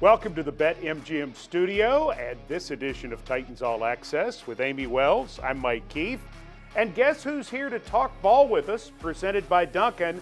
Welcome to the Bet MGM studio and this edition of Titans All Access with Amy Wells. I'm Mike Keith. And guess who's here to talk ball with us, presented by Dunkin',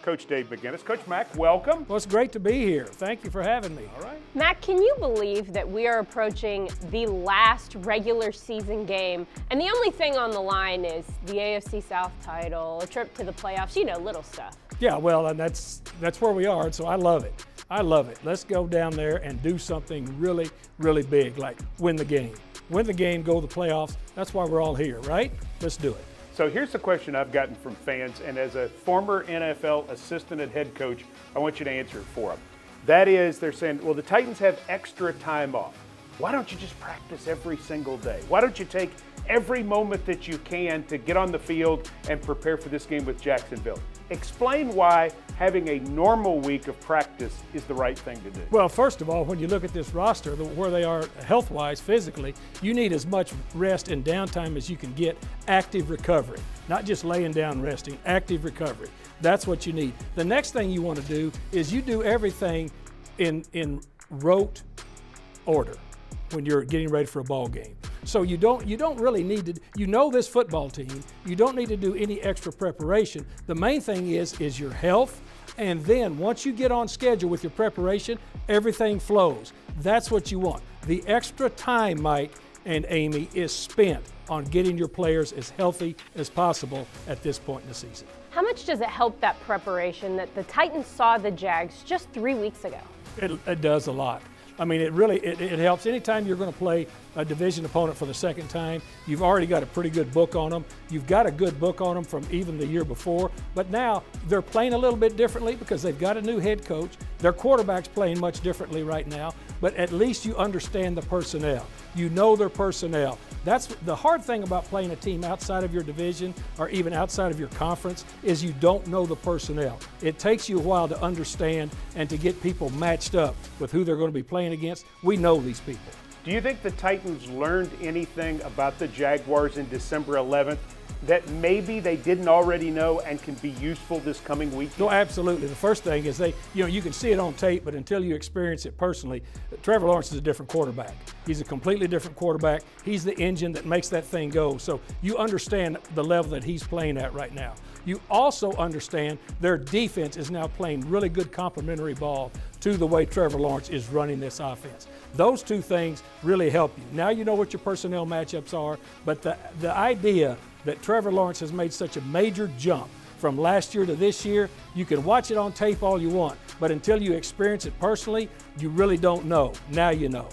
Coach Dave McGinnis. Coach Mack, welcome. Well, it's great to be here. Thank you for having me. All right. Mack, can you believe that we are approaching the last regular season game, and the only thing on the line is the AFC South title, a trip to the playoffs, you know, little stuff. Yeah, well, and that's where we are, so I love it. I love it. Let's go down there and do something really, really big, like win the game. Win the game, go to the playoffs. That's why we're all here, right? Let's do it. So here's the question I've gotten from fans, and as a former NFL assistant and head coach, I want you to answer it for them. That is, they're saying, well, the Titans have extra time off. Why don't you just practice every single day? Why don't you take every moment that you can to get on the field and prepare for this game with Jacksonville? Explain why having a normal week of practice is the right thing to do. Well, first of all, when you look at this roster, where they are health-wise, physically, you need as much rest and downtime as you can get, active recovery. Not just laying down resting, active recovery. That's what you need. The next thing you want to do is you do everything in rote order when you're getting ready for a ball game. So you don't really need to, you know this football team, you don't need to do any extra preparation. The main thing is your health, and then once you get on schedule with your preparation, everything flows. That's what you want. The extra time, Mike and Amy, is spent on getting your players as healthy as possible at this point in the season. How much does it help, that preparation, that the Titans saw the Jags just 3 weeks ago? It does a lot. I mean, it really, it helps. Anytime you're going to play a division opponent for the second time, you've already got a pretty good book on them. You've got a good book on them from even the year before, but now they're playing a little bit differently because they've got a new head coach. Their quarterback's playing much differently right now, but at least you understand the personnel. You know their personnel. That's the hard thing about playing a team outside of your division or even outside of your conference, is you don't know the personnel. It takes you a while to understand and to get people matched up with who they're going to be playing against. We know these people. Do you think the Titans learned anything about the Jaguars in December 11th that maybe they didn't already know and can be useful this coming weekend? No, absolutely. The first thing is you can see it on tape, but until you experience it personally, Trevor Lawrence is a different quarterback. He's a completely different quarterback. He's the engine that makes that thing go. So you understand the level that he's playing at right now. You also understand their defense is now playing really good complementary ball to the way Trevor Lawrence is running this offense. Those two things really help you. Now you know what your personnel matchups are, but the idea that Trevor Lawrence has made such a major jump from last year to this year, you can watch it on tape all you want, but until you experience it personally, you really don't know. Now you know.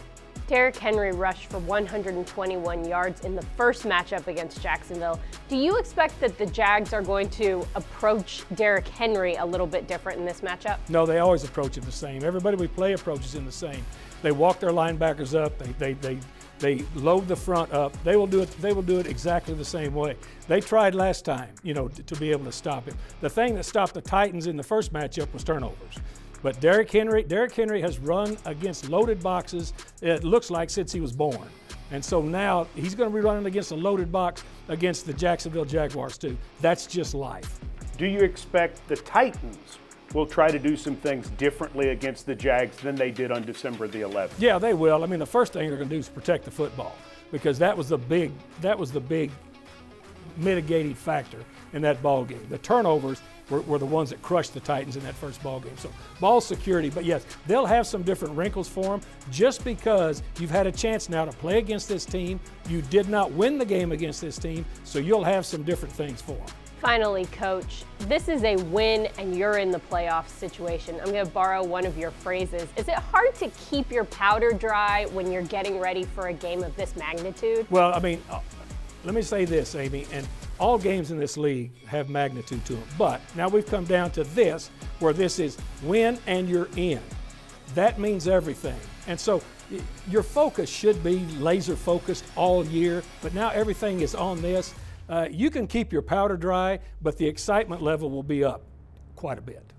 Derrick Henry rushed for 121 yards in the first matchup against Jacksonville. Do you expect that the Jags are going to approach Derrick Henry a little bit different in this matchup? No, they always approach it the same. Everybody we play approaches him the same. They walk their linebackers up. They load the front up. They will do it exactly the same way. They tried last time, you know, to be able to stop him. The thing that stopped the Titans in the first matchup was turnovers. But Derrick Henry has run against loaded boxes, it looks like, since he was born. And so now he's going to be running against a loaded box against the Jacksonville Jaguars too. That's just life. Do you expect the Titans will try to do some things differently against the Jags than they did on December the 11th? Yeah, they will. I mean, the first thing they're going to do is protect the football, because that was the big mitigating factor in that ball game. The turnovers were the ones that crushed the Titans in that first ball game. So ball security, but yes, they'll have some different wrinkles for them, just because you've had a chance now to play against this team. You did not win the game against this team, so you'll have some different things for them. Finally, Coach, this is a win and you're in the playoff situation. I'm going to borrow one of your phrases. Is it hard to keep your powder dry when you're getting ready for a game of this magnitude? Well, I mean, let me say this, Amy, and all games in this league have magnitude to them. But now we've come down to this, where this is win and you're in. That means everything. And so your focus should be laser focused all year, but now everything is on this. You can keep your powder dry, but the excitement level will be up quite a bit.